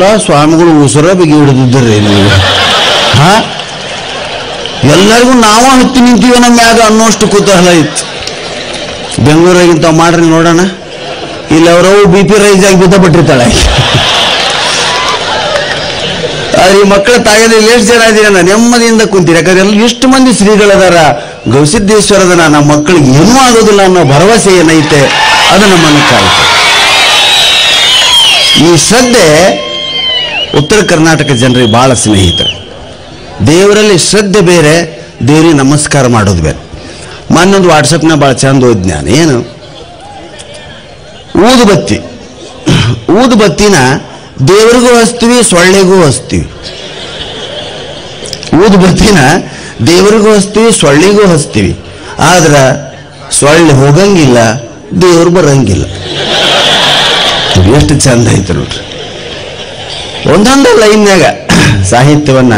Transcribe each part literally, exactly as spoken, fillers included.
स्वामी उसी हिड़ी हाँ एलू ना हत्ती निंतीव नम आग अस्ट कुतूहल बेंगलूरिंत नोड़ोण इवर बी पी रईज आगे बिंदबिटिता मक्कळ तायेदे एष्ट जन अदीरल्ल नेम्मदियिंद कुंतिरि याकंद्रे एष्टु मंदि श्रीगळदार गವಿಸಿದ್ದೇಶ್ವರದನ नम्म मक्कळिगे एन्नु आगोदिल्ल अन्नो भरवसे एनैते अदु नम्मन्न कायुत्ते ई श्रद्धे उत्तर कर्नाटक जनरिगे बहळ स्नेहितरु देवरल्लि श्रद्धे बेरे देवरिगे नमस्कार माडोदु बेरे मान्य ओंदु वाट्सएप न बहळ चंद ओदिदे नानु एनु ऊदुबत्ति ऊदुबत्तिन देवरिगू हस्तीवी सोळ्ळेगू हस्तीवी ऊदुबत्तिन देवरिगू हस्तीवी सोळ्ळेगू हस्तीवी आद्रे सोळ्ळे होगंगिल्ल देवर बरंगिल्ल ಎಷ್ಟು ಚಂದ ಐತೆ ನೋಡಿ ಒಂದೊಂದು ಲೈನ್ಯಾಗ ಸಾಹಿತ್ಯವನ್ನ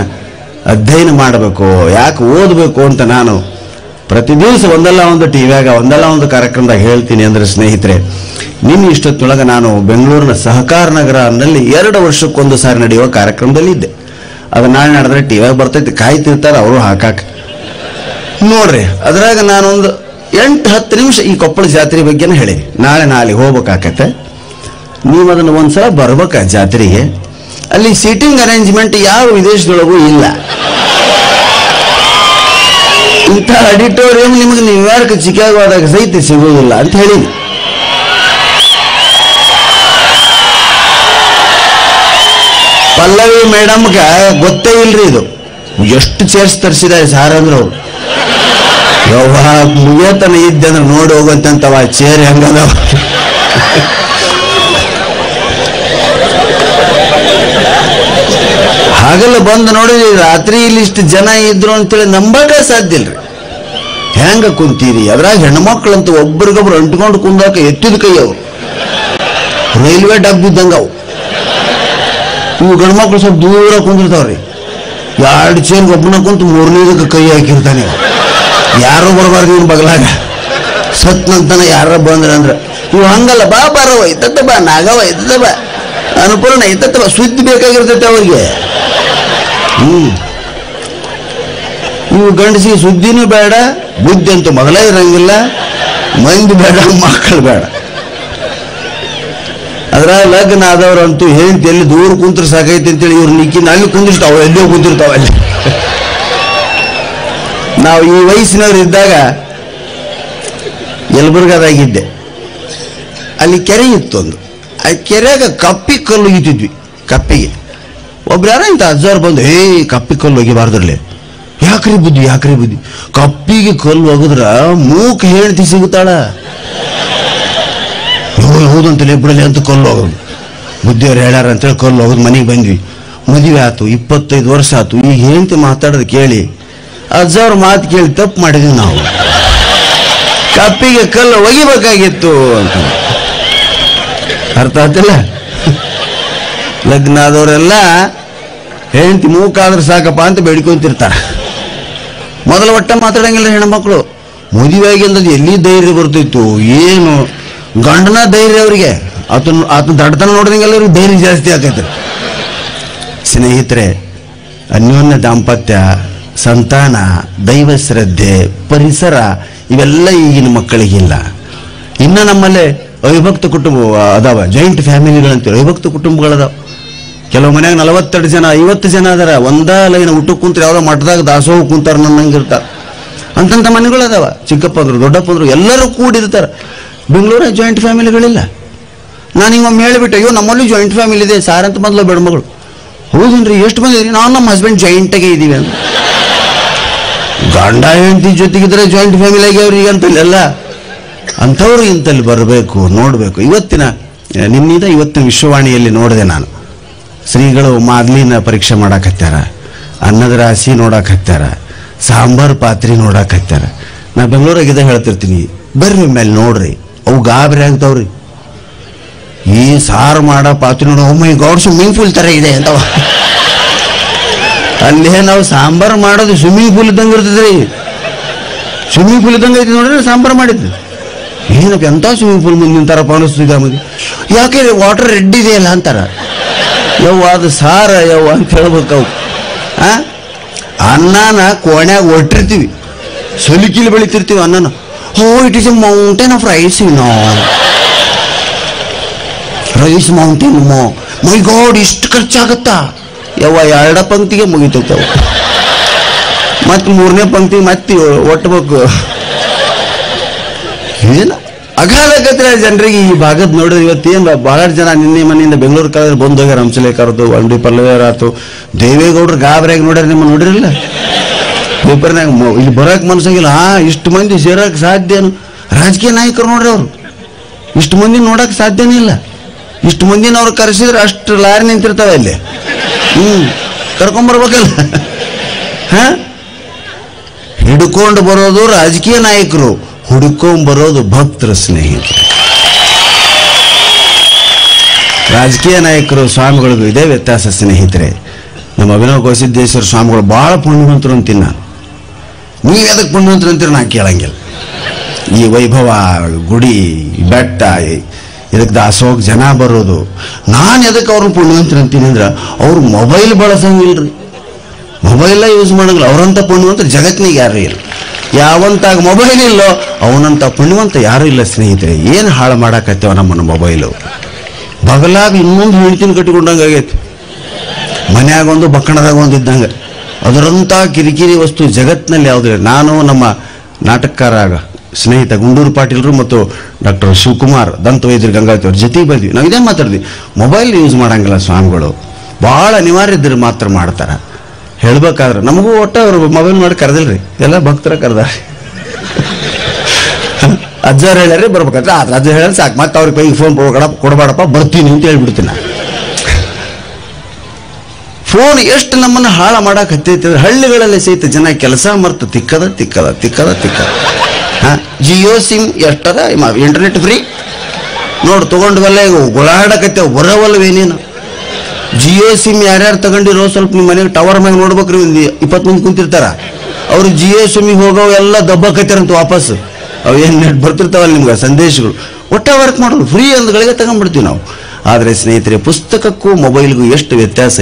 ಅಧ್ಯಯನ ಮಾಡಬೇಕು ಯಾಕೆ ಓದಬೇಕು ಅಂತ ನಾನು ಪ್ರತಿ ದಿವಸ ಒಂದಲ್ಲ ಒಂದು ಟಿವಿಯಾಗ ಒಂದಲ್ಲ ಒಂದು ಕಾರ್ಯಕ್ರಮದಾಗ ಹೇಳ್ತೀನಿ ಅಂದ್ರೆ ಸ್ನೇಹಿತರೆ ನಿಮ್ಮ ಇಷ್ಟದೊಳಗ ನಾನು ಬೆಂಗಳೂರಿನ ಸಹಕಾರ ನಗರನಲ್ಲಿ ಎರಡು ವರ್ಷಕ್ಕೊಂದು ಸಾರಿ ನಡೆಯುವ ಕಾರ್ಯಕ್ರಮದಲ್ಲಿ ಇದ್ದೆ ಅದು ನಾನು ನಡೆದ್ರೆ ಟಿವಿಯಾಗ ಬರ್ತಿತ್ತು ಕಾಯ್ತಿರ್ತಾರೆ ಅವರು ಹಾಕಾಕ ನೋಡ್ರಿ ಅದರಾಗ ನಾನು ಒಂದು ಎಂಟು ಹತ್ತು ನಿಮಿಷ ಈ ಕೊಪ್ಪಳ ಜಾತ್ರೆ ಬಗ್ಗೆನೇ ಹೇಳಿ ನಾಳೆ ನಾಳೆ ಹೋಗಬೇಕಾಗುತ್ತೆ ನೀವು ಅದನ್ನ ಒಂದಸಲ ಬರಬೇಕು ಜಾತ್ರೆಗೆ ಅಲ್ಲಿ ಸೀಟಿಂಗ್ ಅರೇಂಜ್ಮೆಂಟ್ ಯಾವ ವಿದೇಶದೊಳಗೂ ಇಲ್ಲ ಇಂತ ಆಡಿಟೋರಿಯಂ ನಿಮಗೆ ನ್ಯೂಯಾರ್ಕ್ ಚಿಕಾಗೋ ಆದಾಗ ಸಹಿತ ಸಿಗೋದಿಲ್ಲ ಅಂತ ಹೇಳಿ ಪಲ್ಲವಿ ಮೇಡಮ್ಗೆ ಗೊತ್ತೇ ಇಲ್ರಿ ಇದು ಎಷ್ಟು ಚೇರ್ಸ್ ತರಿಸಿದ್ದಾರೆ ಸಾರ್ ಅಂದ್ರೆ ಯವ್ವಾ ಮುಗಿಯತನ ಇದ್ದಂದ್ರೆ ನೋಡಿ ಹೋಗಂತಂತವ ಚೇರ್ ಹೆಂಗದವ ಆಗಲ್ಲ ಬಂದು ನೋಡಿದ್ರಿ ರಾತ್ರಿ ಇಲ್ಲಿ ಇಷ್ಟು ಜನ ಇದ್ರು ಅಂತ ಹೇಳಿ ನಂಬಕ ಸಾಧ್ಯ ಇಲ್ಲ ಹೆಂಗ ಕುಂತೀರಿ ಅದರಾಗ ಹೆಣ್ಣು ಮಕ್ಕಳು ಅಂತ ಒಬ್ಬರಿಗೊಬ್ಬರು ಅಂಟಿಕೊಂಡು ಕುಂದಾಕ ಎತ್ತಿದ ಕೈ ಅವರು ರೈಲ್ವೆ ಡಬ್ಬಿ ಇದ್ದಂಗ ಅವು ಇವು ಗಂಡು ಮಕ್ಕಳು ಸ್ವಲ್ಪ ದೂರ ಕುಂದಿರ್ತಾವ್ರಿ ಎರಡು ಚೇರ್ ಒಬ್ಬನ ಕುಂತು ಮೂರನೇದಕ್ಕೆ ಕೈ ಹಾಕಿರ್ತಾನೆ ಯಾರು ಬರಬಾರ್ದು ಇವ್ನ ಬಗಲಾಗ ಸತ್ನಂತನ ಯಾರ ಬಂದ್ರ ಅಂದ್ರೆ ಇವು ಹಂಗಲ್ಲ ಬಾ ಬಾರವ ಇತ್ತ ಬಾ ನಾಗವ ಇತ್ತ ಬಾ ಅನುಪೂರ್ಣ ಇತ್ತ ಸುದ್ದಿ ಬೇಕಾಗಿರ್ತೈತೆ ಅವ್ರಿಗೆ ಹ್ಮ್ ಇವು ಗಂಡಸಿ ಸುದ್ದಿನೂ ಬೇಡ ಬುದ್ಧಿ ಅಂತೂ ಮೊದಲೇ ಇರಂಗಿಲ್ಲ ಮಂದಿ ಬೇಡ ಮಕ್ಕಳು ಬೇಡ ಅದ್ರ ಲಗ್ನ ಆದವ್ರಂತೂ ಹೆಂಡತಿ ಎಲ್ಲಿ ದೂರ ಕುಂತ್ರ ಸಾಕೈತಿ ಅಂತೇಳಿ ಇವ್ರು ನಿಕ್ಕಿನ ಅಲ್ಲಿ ಕುಂದಿರ್ತಾವ ಎಲ್ಲಿಯೋ ಕುಂತಿರ್ತಾವ ಅಲ್ಲಿ ನಾವು ಈ ವಯಸ್ಸಿನವ್ರು ಇದ್ದಾಗ ಯಲಬುರ್ಗದಾಗಿದ್ದೆ ಅಲ್ಲಿ ಕೆರೆ ಇತ್ತು ಒಂದು ಆ ಕೆರೆಯಾಗ ಕಪ್ಪಿ ಕಲ್ಲು ಇದ್ದಿದ್ವಿ ಕಪ್ಪಿಗೆ ಒಬ್ರು ಯಾರ ಇಂಥ ಅಜ್ಜಾರು ಬಂದು ಹೇ ಕಪ್ಪಿ ಕಲ್ಲು ಒಗಿಬಾರ್ದ್ರಲ್ಲಿ ಯಾಕ್ರಿ ಬುದ್ಧಿ ಯಾಕ್ರಿ ಬುದ್ಧಿ ಕಪ್ಪಿಗೆ ಕಲ್ಲು ಒಗದ್ರ ಮೂಕ್ ಹೇಳ್ತಿ ಸಿಗುತ್ತಾಳ ಹೌದಂತಲೇ ಬಿಡಲಿ ಅಂತ ಕಲ್ಲು ಹೋಗೋದು ಬುದ್ಧಿಯವ್ರು ಹೇಳ್ಯಾರ ಅಂತೇಳಿ ಕಲ್ಲು ಹೋಗೋದು ಮನೆಗೆ ಬಂದ್ವಿ ಮದುವೆ ಆಯ್ತು ಇಪ್ಪತ್ತೈದು ವರ್ಷ ಆಯ್ತು ಈಗ ಹೇಳ್ತಿ ಮಾತಾಡೋದು ಕೇಳಿ ಅಜ್ಜಾವ್ರ ಮಾತು ಕೇಳಿ ತಪ್ಪು ಮಾಡಿದ್ವಿ ನಾವು ಕಪ್ಪಿಗೆ ಕಲ್ಲು ಒಗಿಬೇಕಾಗಿತ್ತು ಅಂತ ಅರ್ಥ ಆಗ್ತಿಲ್ಲ ಲಗ್ನ ಆದವರೆಲ್ಲ ಹೆಂಡತಿ ಮೂಕಾದ್ರೆ ಸಾಕಪ್ಪ ಅಂತ ಬೇಡ್ಕೊಂತಿರ್ತಾರೆ ಮೊದಲ ಒಟ್ಟ ಮಾತಾಡಂಗಿಲ್ಲ ಹೆಣ್ಮಕ್ಳು ಮದುವೆಯಾಗಿಲ್ಲದ ಎಲ್ಲಿ ಧೈರ್ಯ ಬರ್ತಿತ್ತು ಏನು ಗಂಡನ ಧೈರ್ಯ ಅವರಿಗೆ ಆತನ ಆತನ ದಡ್ತನ ನೋಡಿದಂಗೆಲ್ಲ ಅವ್ರಿಗೆ ಧೈರ್ಯ ಜಾಸ್ತಿ ಆಗತ್ತೆ ಸ್ನೇಹಿತರೆ ಅನ್ಯೋನ್ಯ ದಾಂಪತ್ಯ ಸಂತಾನ ದೈವ ಶ್ರದ್ಧೆ ಪರಿಸರ ಇವೆಲ್ಲ ಈಗಿನ ಮಕ್ಕಳಿಗಿಲ್ಲ ಇನ್ನು ನಮ್ಮಲ್ಲೇ ಅವಿಭಕ್ತ ಕುಟುಂಬ ಅದಾವ ಜಾಯಿಂಟ್ ಫ್ಯಾಮಿಲಿಗಳಂತೇಳಿ ಅವಿಭಕ್ತ ಕುಟುಂಬಗಳದಾವ ಕೆಲವು ಮನೆಯಾಗ ನಲವತ್ತೆರಡು ಜನ ಐವತ್ತು ಜನ ಅದಾರ ಒಂದೇ ಲೈನ್ ಊಟಕ್ಕೆ ಕುಂತ್ರೆ ಯಾವುದೋ ಮಠದಾಗ ದಾಸೋಹ ಕುಂತಾರ ನನ್ನಂಗಿರ್ತಾರ ಅಂತಂಥ ಮನೆಗಳದಾವ ಚಿಕ್ಕಪ್ಪಂದ್ರು ದೊಡ್ಡಪ್ಪಂದ್ರು ಎಲ್ಲರೂ ಕೂಡಿರ್ತಾರೆ ಬೆಂಗಳೂರಾಗ ಜಾಯಿಂಟ್ ಫ್ಯಾಮಿಲಿಗಳಿಲ್ಲ ನಾನು ಇವೊಮ್ಮೆ ಹೇಳಿಬಿಟ್ಟೆ ಅಯ್ಯೋ ನಮ್ಮಲ್ಲಿ ಜಾಯಿಂಟ್ ಫ್ಯಾಮಿಲಿ ಇದೆ ಸಾರ್ ಅಂತ ಮೊದಲು ಬೇಡ ಮಗಳು ಹೌದೇನ್ರಿ ಎಷ್ಟು ಬಂದಿದ್ರಿ ನಾವು ನಮ್ಮ ಹಸ್ಬೆಂಡ್ ಜಾಯಿಂಟಾಗೆ ಇದ್ದೀವಿ ಅಂತ ಗಂಡ ಹೆಂಡತಿ ಜೊತೆಗಿದ್ರೆ ಜಾಯಿಂಟ್ ಫ್ಯಾಮಿಲಿ ಆಗ್ಯಾವ್ರಿಗೆ ಅಂತಲ್ಲ ಅಂಥವ್ರು ಇಂತಲ್ಲಿ ಬರಬೇಕು ನೋಡಬೇಕು ಇವತ್ತಿನ ನಿನ್ನಿಂದ ಇವತ್ತಿನ ವಿಶ್ವವಾಣಿಯಲ್ಲಿ ನೋಡಿದೆ ನಾನು ಶ್ರೀಗಳು ಮಾದಲಿನ ಪರೀಕ್ಷೆ ಮಾಡಕತ್ತಾರ ಅನ್ನದ ರಾಶಿ ನೋಡಕತ್ತಾರ ಸಾಂಬಾರು ಪಾತ್ರೆ ನೋಡಕತ್ತಾರ ನಾ ಬೆಂಗಳೂರಾಗಿದ್ದ ಹೇಳ್ತಿರ್ತೀನಿ ಬರ್ರಿ ಮೇಲೆ ನೋಡ್ರಿ ಅವು ಗಾಬರಿ ಆಗ್ತಾವ್ರಿ ಈ ಸಾರು ಮಾಡೋ ಪಾತ್ರೆ ನೋಡೋ ಮೈ ಗಾಡ್ ಸ್ವಿಮ್ಮಿಂಗ್ ಪೂಲ್ ಥರ ಇದೆ ಅಂತವ ಅಲ್ಲೇ ನಾವು ಸಾಂಬಾರು ಮಾಡೋದು ಸ್ವಿಮ್ಮಿಂಗ್ ಪೂಲ್ ಇದ್ದಂಗೆ ಇರ್ತದ್ರಿ ಸ್ವಿಮ್ಮಿಂಗ್ ಪೂಲ್ ಇದ್ದಂಗೆ ಐತಿ ನೋಡ್ರಿ ಸಾಂಬಾರು ಮಾಡಿದ್ದು ಏನಪ್ಪ ಎಂಥ ಸ್ವಿಮ್ಮಿಂಗ್ ಪೂಲ್ ಮುಂದೆ ನಿಂತಾರಪ್ಪ ಅನಿಸ್ತಿದ್ದ ಯಾಕೆ ವಾಟರ್ ರೆಡ್ ಇದೆಯಲ್ಲ ಅಂತಾರ ಯವ್ವ ಅದು ಸಾರ ಯವ್ವ ಅಂತ ಹೇಳ್ಬೇಕು. ಅವು ಅನ್ನನ ಕೋಣ್ಯಾಗ ಒಟ್ಟಿರ್ತೀವಿ, ಸಲಿಕಿಲಿ ಬೆಳಿತಿರ್ತೀವಿ ಅನ್ನನ. Oh it is a mountain of rice, no rice mountain, oh my god ಇಷ್ಟು ಖರ್ಚಾಗತ್ತಾ ಯವ್ವ. ಎರಡ ಪಂಕ್ತಿಗೆ ಮುಗಿತೈತವು, ಮತ್ತು ಮೂರನೇ ಪಂಕ್ತಿ ಮತ್ತೆ ಒಟ್ಟಬೇಕು. ಏನು ಅಗಾಲಗತ್ರ ಜನರಿಗೆ ಈ ಭಾಗದ ನೋಡಿದ್ರೆ ಇವತ್ತೇನು ಬಹಳಷ್ಟು ಜನ ನಿನ್ನೆ ಮನೆಯಿಂದ ಬೆಂಗಳೂರು ಕಳೆದ್ರೆ ಬಂದು ಹೋಗ್ಯಾರ. ಹಂಸಲೇಖ ಅವ್ರದ್ದು, ಅಂಡಿ ಪಲ್ಲವಿಯವ್ರ ಆಯ್ತು, ದೇವೇಗೌಡರು ಗಾಬರಿಯಾಗಿ ನೋಡ್ಯಾರ. ನಿಮ್ಮ ನೋಡಿರಲಿಲ್ಲ ಪೇಪರ್ನಾಗ, ಇಲ್ಲಿ ಬರೋಕೆ ಮನಸ್ಸಾಗಿಲ್ಲ. ಹಾಂ, ಇಷ್ಟು ಮಂದಿ ಸೇರೋಕೆ ಸಾಧ್ಯನು? ರಾಜಕೀಯ ನಾಯಕರು ನೋಡ್ರಿ, ಅವರು ಇಷ್ಟು ಮಂದಿ ನೋಡೋಕೆ ಸಾಧ್ಯನೇ ಇಲ್ಲ. ಇಷ್ಟು ಮಂದಿನ ಅವ್ರು ಕರೆಸಿದ್ರೆ ಅಷ್ಟು ಲಾರಿ ನಿಂತಿರ್ತಾವೆ ಅಲ್ಲಿ. ಹ್ಞೂ, ಕರ್ಕೊಂಬರ್ಬೇಕಲ್ಲ. ಹಾಂ, ಹಿಡ್ಕೊಂಡು ಬರೋದು ರಾಜಕೀಯ ನಾಯಕರು, ಹುಡುಕೊಂಬರೋದು ಭಕ್ತರ ಸ್ನೇಹಿತರು. ರಾಜಕೀಯ ನಾಯಕರು ಸ್ವಾಮಿಗಳಿಗೂ ಇದೇ ವ್ಯತ್ಯಾಸ ಸ್ನೇಹಿತರೆ. ನಮ್ಮ ಅಭಿನವ ಕೋಸಿದ್ದೇಶ್ವರ ಸ್ವಾಮಿಗಳು ಭಾಳ ಪುಣ್ಯವಂತರು ಅಂತೀನಿ ನಾನು. ನೀವು ಅದಕ್ಕೆ ಪುಣ್ಯವಂತರು ಅಂತೀರ, ನಾ ಕೇಳಂಗಿಲ್ಲ. ಈ ವೈಭವ, ಗುಡಿ, ಬೆಟ್ಟ, ಇದಕ್ಕೆ ದಾಸೋಗ ಜನ ಬರೋದು. ನಾನು ಎದಕ್ಕೆ ಅವ್ರನ್ನ ಪುಣ್ಯವಂತರು ಅಂತೀನಿ ಅಂದ್ರೆ, ಅವ್ರು ಮೊಬೈಲ್ ಬಳಸಂಗಿಲ್ರಿ, ಮೊಬೈಲ ಯೂಸ್ ಮಾಡಂಗಿಲ್ಲ. ಅವ್ರಂಥ ಪುಣ್ಯವಂತರು ಜಗತ್ತಿನಾಗ ಯಾರು ಇಲ್ಲ. ಯಾವಂತಾಗ ಮೊಬೈಲ್ ಇಲ್ಲೋ ಅವನಂತ ಪುಣ್ಯವಂತ ಯಾರೂ ಇಲ್ಲ ಸ್ನೇಹಿತರೆ. ಏನು ಹಾಳು ಮಾಡಾಕತ್ತೇವ ನಮ್ಮನ್ನು ಮೊಬೈಲು. ಬಗಲಾಗಿ ಇನ್ನೊಂದು ಹೆಣ್ತಿನ ಕಟ್ಟಿಕೊಂಡಂಗೆ ಆಗೈತಿ, ಮನೆಯಾಗ ಒಂದು ಬಕ್ಕಣದಾಗ ಒಂದು ಇದ್ದಂಗೆ. ಅದರಂಥ ಕಿರಿಕಿರಿ ವಸ್ತು ಜಗತ್ತಿನಲ್ಲಿ ಯಾವುದೂ ಇಲ್ಲ. ನಾನು ನಮ್ಮ ನಾಟಕಕಾರ ಸ್ನೇಹಿತ ಗುಂಡೂರು ಪಾಟೀಲ್ರು ಮತ್ತು ಡಾಕ್ಟರ್ ಶಿವಕುಮಾರ್ ದಂತ ವೈದ್ಯರು ಗಂಗಾವತಿ ಅವ್ರ ಜೊತೆಗೆ ಬಂದ್ವಿ. ನಾವು ಇದೇ ಮಾತಾಡಿದ್ವಿ, ಮೊಬೈಲ್ ಯೂಸ್ ಮಾಡೋಂಗಿಲ್ಲ ಸ್ವಾಮಿಗಳು, ಭಾಳ ಅನಿವಾರ್ಯ ಇದ್ರೆ ಮಾತ್ರ ಮಾಡ್ತಾರೆ. ಹೇಳ್ಬೇಕಾದ್ರೆ ನಮಗೂ ಒಟ್ಟು ಅವರು ಮೊಬೈಲ್ ಮಾಡಿ ಕರೆದಿಲ್ರಿ, ಎಲ್ಲ ಭಕ್ತರ ಕರೆದಾರೆ. ಅಜ್ಜಾರು ಹೇಳ್ಯಾರೀ ಬರ್ಬೇಕಾದ್ರೆ, ಆ ಅಜ್ಜ ಹೇಳಿ ಸಾಕು, ಮತ್ತೆ ಅವ್ರಿಗೆ ಕೈಗೆ ಫೋನ್ ಕೊಡ ಕೊಡಬೇಡಪ್ಪ ಬರ್ತೀನಿ ಅಂತ ಹೇಳ್ಬಿಡ್ತೀನಿ ನಾನು. ಫೋನ್ ಎಷ್ಟು ನಮ್ಮನ್ನು ಹಾಳು ಮಾಡಕ್ಕೆ ಹತ್ತೈತೆ. ಹಳ್ಳಿಗಳಲ್ಲಿ ಸಹಿತ ಜನ ಕೆಲಸ ಮರ್ತು ತಿಕ್ಕದ ತಿಕ್ಕದ ತಿಕ್ಕದ ತಿಕ್ಕದ. ಹಾಂ, ಜಿಯೋ ಸಿಮ್ ಎಷ್ಟದ, ಇಂಟರ್ನೆಟ್ ಫ್ರೀ ನೋಡಿ ತೊಗೊಂಡ್ವಲ್ಲ, ಈಗ ಗುಳಾಡಕತ್ತೇವು ಬರೋವಲ್ವೇನೇನು. ಜಿಯೋ ಸಿಮ್ ಯಾರ್ಯಾರು ತಗೊಂಡಿರೋ ಸ್ವಲ್ಪ ನಿಮ್ಮ ಮನೆಗೆ ಟವರ್ ಮ್ಯಾಗ ನೋಡ್ಬೇಕ್ರಿ, ಒಂದು ಇಪ್ಪತ್ತು ಮಂದಿ ಕುಂತಿರ್ತಾರ. ಅವರು ಜಿಯೋ ಸಿಮ್ಮಿಗೆ ಹೋಗೋ ಎಲ್ಲ ದಬ್ಬಾಕೈತಾರಂತ ವಾಪಸ್. ಅವು ಏನು ನೆಟ್ ಬರ್ತಿರ್ತಾವಲ್ಲ ನಿಮ್ಗೆ ಸಂದೇಶಗಳು, ಒಟ್ಟ ವರ್ಕ್ ಮಾಡೋದು ಫ್ರೀ ಅಂದ್ಗಳಿಗೆ ತಗೊಂಡ್ಬಿಡ್ತೀವಿ ನಾವು. ಆದರೆ ಸ್ನೇಹಿತರೆ, ಪುಸ್ತಕಕ್ಕೂ ಮೊಬೈಲ್ಗೂ ಎಷ್ಟು ವ್ಯತ್ಯಾಸ.